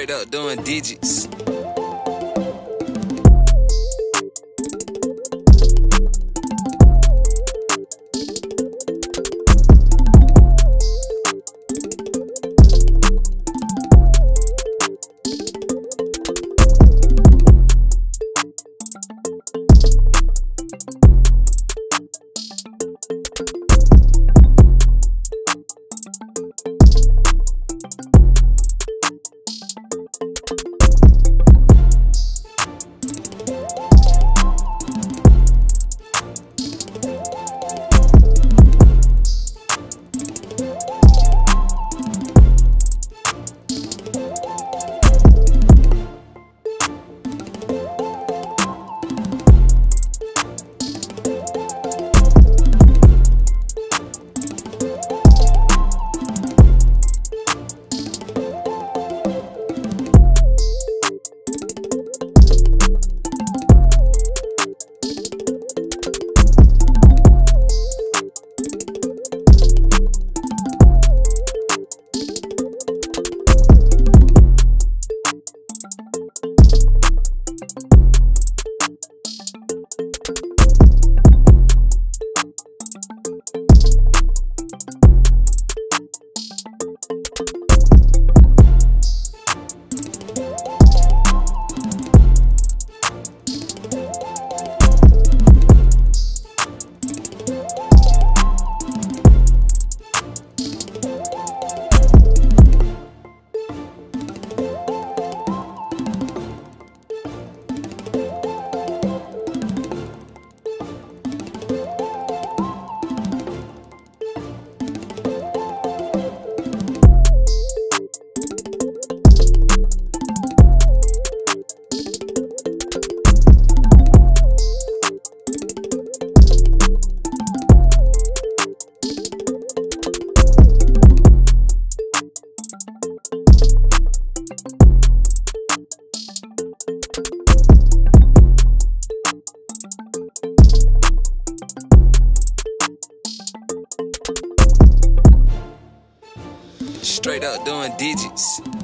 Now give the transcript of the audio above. straight up doing digits. Straight up doing digits.